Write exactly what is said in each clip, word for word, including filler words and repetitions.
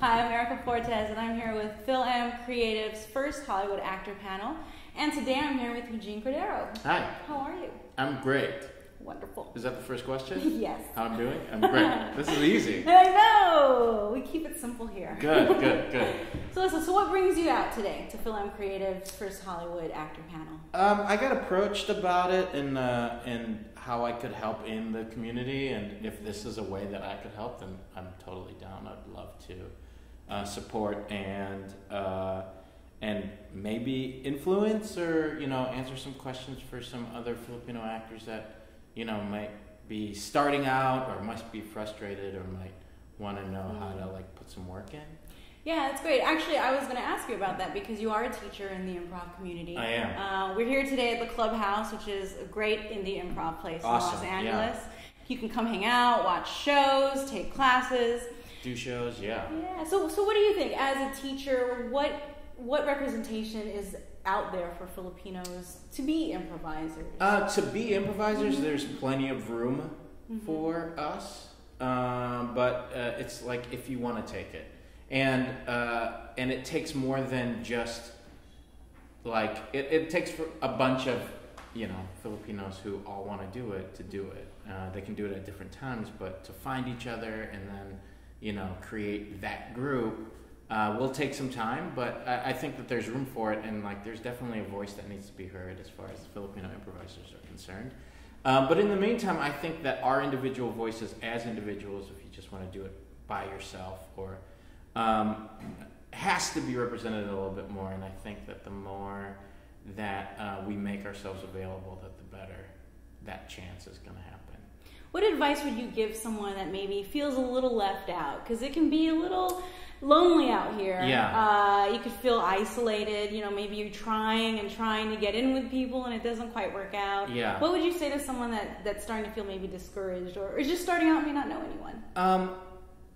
Hi, I'm Erica Fortes, and I'm here with FilAm Creative's first Hollywood actor panel. And today I'm here with Eugene Cordero. Hi. How are you? I'm great. Wonderful. Is that the first question? Yes. How I'm doing? I'm great. This is easy. I know. We keep it simple here. Good, good, good. So listen, so what brings you out today to FilAm Creative's first Hollywood actor panel? Um, I got approached about it and uh, and how I could help in the community, and if this is a way that I could help, then I'm totally down. I'd love to uh, support and uh, and maybe influence or, you know, answer some questions for some other Filipino actors that, you know, might be starting out or must be frustrated or might want to know how to, like, put some work in. Yeah, that's great. Actually, I was going to ask you about that because you are a teacher in the improv community. I am. Uh, we're here today at the Clubhouse, which is a great indie improv place awesome. in Los Angeles. Yeah. You can come hang out, watch shows, take classes. Do shows, yeah. Yeah. So, so what do you think, as a teacher, what what representation is out there for Filipinos to be improvisers? Uh, to be improvisers, mm-hmm. there's plenty of room mm-hmm. for us, um, but uh, it's like if you want to take it, and uh, and it takes more than just like it. It takes for a bunch of you know Filipinos who all want to do it to do it. Uh, they can do it at different times, but to find each other and then you know create that group. Uh, will take some time, but I, I think that there's room for it, and like there's definitely a voice that needs to be heard as far as Filipino improvisers are concerned. Uh, but in the meantime, I think that our individual voices as individuals, if you just want to do it by yourself, or um, has to be represented a little bit more. And I think that the more that uh, we make ourselves available, that the better that chance is going to happen. What advice would you give someone that maybe feels a little left out? Because it can be a little lonely out here. Yeah. Uh, you could feel isolated. You know, maybe you're trying and trying to get in with people and it doesn't quite work out. Yeah. What would you say to someone that, that's starting to feel maybe discouraged or, or just starting out and may not know anyone? Um,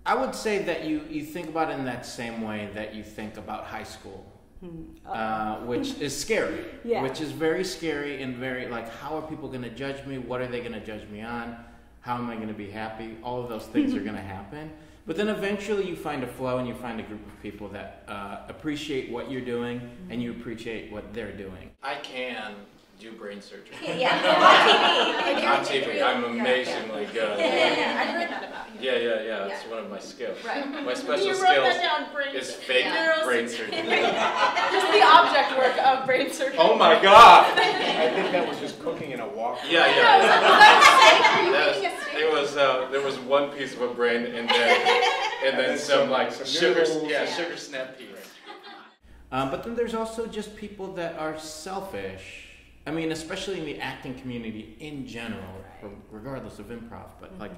I would say that you, you think about it in that same way that you think about high school, mm-hmm. uh, which is scary. Yeah. Which is very scary and very, like, how are people going to judge me? What are they going to judge me on? How am I going to be happy? All of those things are going to happen. But then eventually you find a flow and you find a group of people that uh, appreciate what you're doing and you appreciate what they're doing. I can do brain surgery. Yeah, yeah. On T V. On T V, I'm amazingly good. Yeah, yeah, yeah. I heard that about you. Yeah, yeah, yeah. It's yeah. one of my skills. Right. My special you skill is fake yeah. brain surgery. Just the object work of brain surgery. Oh my God! I think that was just cooking in a wok. Yeah, yeah. There was uh, there was one piece of a brain and then and then some like some sugar yeah sugar snap piece. Um, but then there's also just people that are selfish. I mean, especially in the acting community in general, regardless of improv. But mm-hmm. like,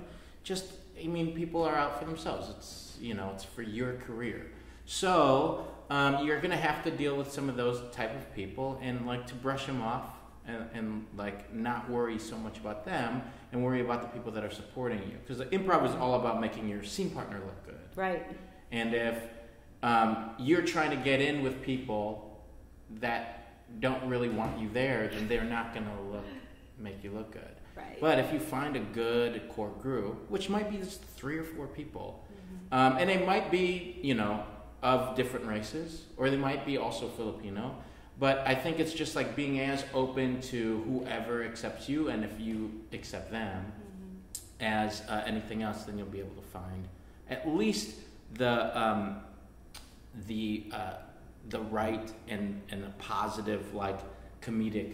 just I mean, people are out for themselves. It's you know it's for your career. So um, you're gonna have to deal with some of those type of people and like to brush them off. And, and like not worry so much about them and worry about the people that are supporting you, because improv is all about making your scene partner look good, right? And if um, you're trying to get in with people that don't really want you there, then they're not going to look make you look good, right? But if you find a good core group, which might be just three or four people, mm-hmm. um, and they might be you know of different races, or they might be also Filipino. But I think it's just like being as open to whoever accepts you, and if you accept them mm-hmm. as uh, anything else, then you'll be able to find at least the um, the uh, the right and and the positive like comedic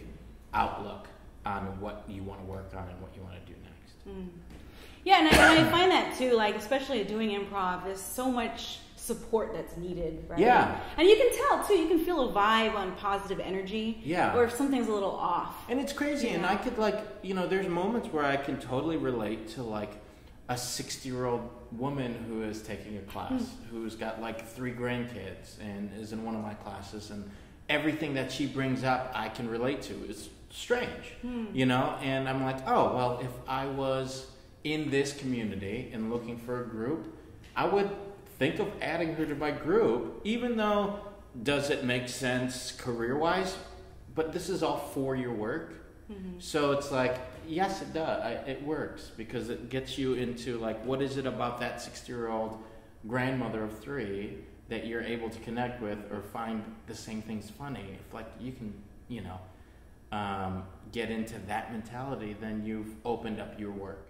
outlook on what you want to work on and what you want to do next. Mm. Yeah, and I, and I find that too. Like especially doing improv, there's so much support that's needed, right? Yeah. And you can tell, too. You can feel a vibe on positive energy. Yeah. Or if something's a little off. And it's crazy. Yeah. And I could, like, you know, there's moments where I can totally relate to, like, a sixty-year-old woman who is taking a class, mm. who's got, like, three grandkids and is in one of my classes. And everything that she brings up, I can relate to. It's strange, mm. you know? And I'm like, oh, well, if I was in this community and looking for a group, I would think of adding her to my group, even though does it make sense career-wise, but this is all for your work. Mm-hmm. So it's like, yes, it does. I, it works because it gets you into like, what is it about that sixty-year-old grandmother of three that you're able to connect with or find the same things funny, if like you can, you know, um, get into that mentality, then you've opened up your work.